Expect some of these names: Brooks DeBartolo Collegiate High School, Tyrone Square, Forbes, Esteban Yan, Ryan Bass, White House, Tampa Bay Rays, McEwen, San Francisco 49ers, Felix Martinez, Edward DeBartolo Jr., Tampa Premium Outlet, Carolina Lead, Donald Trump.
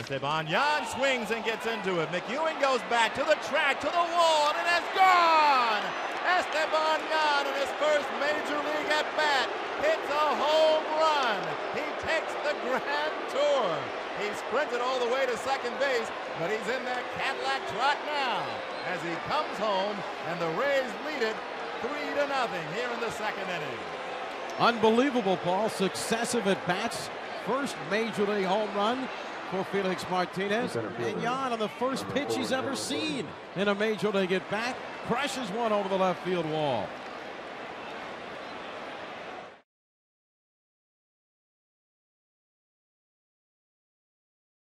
Esteban Yan swings and gets into it. McEwen goes back to the track, to the wall, and it's gone! Esteban Yan in his first major league at-bat hits a home run. He takes the Grand Tour. He sprinted all the way to second base, but he's in that Cadillac trot now as he comes home, and the Rays lead it 3-0 here in the second inning. Unbelievable, Paul. Successive at-bats. First major league home run for Felix Martinez. And Yan on the first pitch he's ever seen in a major league at bat crushes one over the left field wall.